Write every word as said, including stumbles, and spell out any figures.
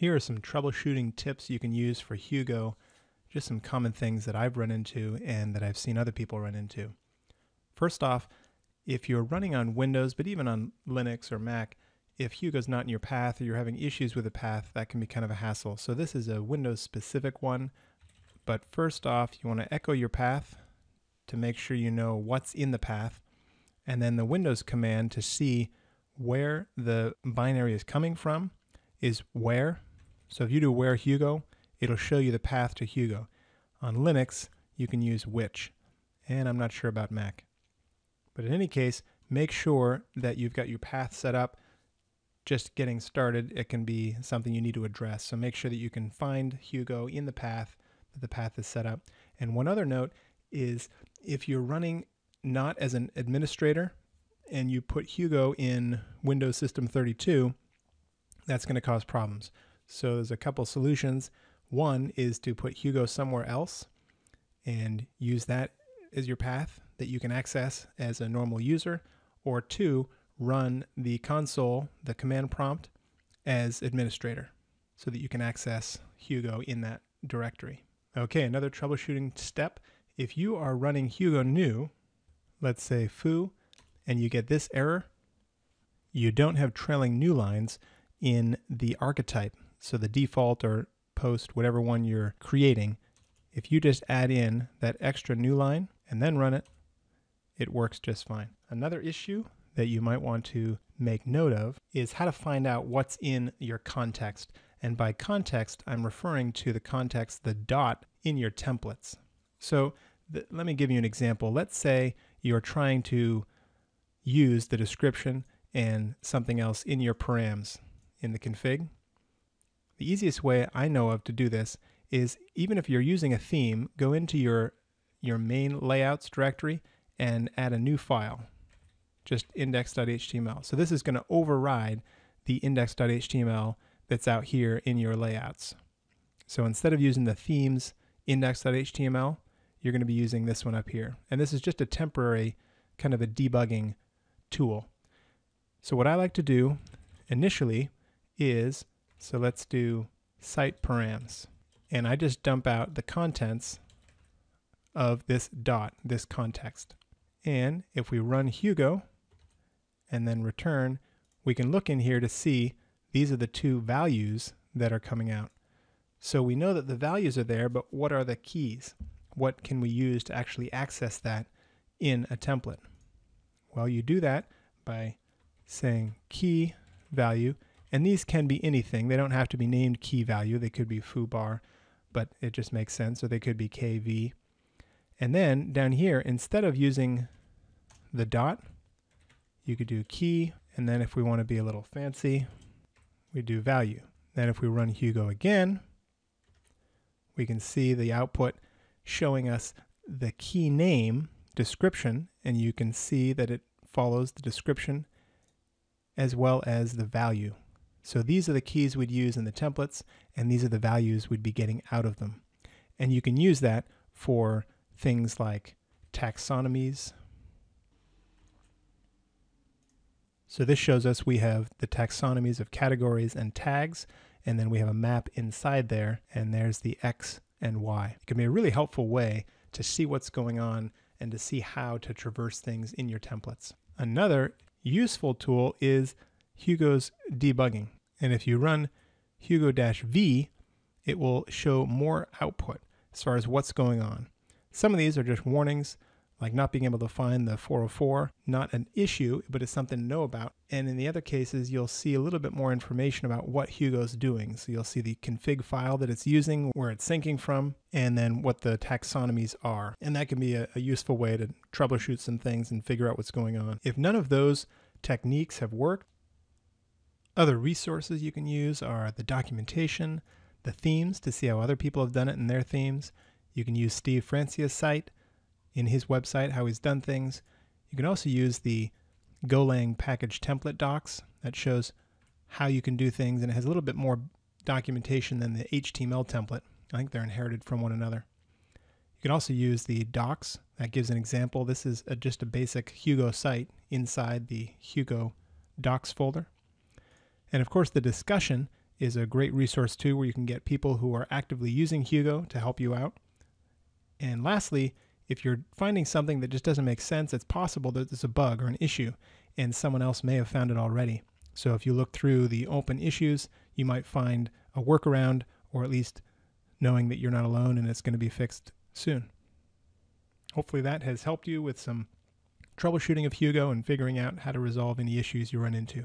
Here are some troubleshooting tips you can use for Hugo, just some common things that I've run into and that I've seen other people run into. First off, if you're running on Windows, but even on Linux or Mac, if Hugo's not in your path or you're having issues with a path, that can be kind of a hassle. So this is a Windows-specific one, but first off, you want to echo your path to make sure you know what's in the path, and then the Windows command to see where the binary is coming from is where. So if you do where Hugo, it'll show you the path to Hugo. On Linux, you can use which, and I'm not sure about Mac. But in any case, make sure that you've got your path set up. Just getting started, it can be something you need to address. So make sure that you can find Hugo in the path, that the path is set up. And one other note is if you're running not as an administrator and you put Hugo in Windows System thirty-two, that's going to cause problems. So there's a couple solutions. One is to put Hugo somewhere else and use that as your path that you can access as a normal user, or two, run the console, the command prompt, as administrator so that you can access Hugo in that directory. Okay, another troubleshooting step. If you are running Hugo new, let's say foo, and you get this error, you don't have trailing new lines in the archetype, so the default or post, whatever one you're creating. If you just add in that extra new line and then run it, it works just fine. Another issue that you might want to make note of is how to find out what's in your context. And by context, I'm referring to the context, the dot in your templates. So th- let me give you an example. Let's say you're trying to use the description and something else in your params in the config. The easiest way I know of to do this is, even if you're using a theme, go into your, your main layouts directory and add a new file, just index dot H T M L. So this is going to override the index dot H T M L that's out here in your layouts. So instead of using the themes index dot H T M L, you're going to be using this one up here. And this is just a temporary kind of a debugging tool. So what I like to do initially is, so let's do site params, and I just dump out the contents of this dot, this context. And if we run Hugo and then return, we can look in here to see these are the two values that are coming out. So we know that the values are there, but what are the keys? What can we use to actually access that in a template? Well, you do that by saying key value, and these can be anything. They don't have to be named key value. They could be foo bar, but it just makes sense, or they could be K V. And then down here, instead of using the dot, you could do key, and then if we want to be a little fancy, we do value. Then if we run Hugo again, we can see the output showing us the key name description, and you can see that it follows the description as well as the value. So these are the keys we'd use in the templates, and these are the values we'd be getting out of them. And you can use that for things like taxonomies. So this shows us we have the taxonomies of categories and tags, and then we have a map inside there, and there's the X and Y. It can be a really helpful way to see what's going on and to see how to traverse things in your templates. Another useful tool is Hugo's debugging. And if you run Hugo-V, it will show more output as far as what's going on. Some of these are just warnings, like not being able to find the four oh four, not an issue, but it's something to know about. And in the other cases, you'll see a little bit more information about what Hugo's doing. So you'll see the config file that it's using, where it's syncing from, and then what the taxonomies are. And that can be a, a useful way to troubleshoot some things and figure out what's going on. If none of those techniques have worked, other resources you can use are the documentation, the themes to see how other people have done it in their themes. You can use Steve Francia's site, in his website, how he's done things. You can also use the Golang package template docs that shows how you can do things, and it has a little bit more documentation than the H T M L template. I think they're inherited from one another. You can also use the docs. That gives an example. This is a, just a basic Hugo site inside the Hugo docs folder. And of course, the discussion is a great resource too, where you can get people who are actively using Hugo to help you out. And lastly, if you're finding something that just doesn't make sense, it's possible that there's a bug or an issue and someone else may have found it already. So if you look through the open issues, you might find a workaround, or at least knowing that you're not alone and it's going to be fixed soon. Hopefully that has helped you with some troubleshooting of Hugo and figuring out how to resolve any issues you run into.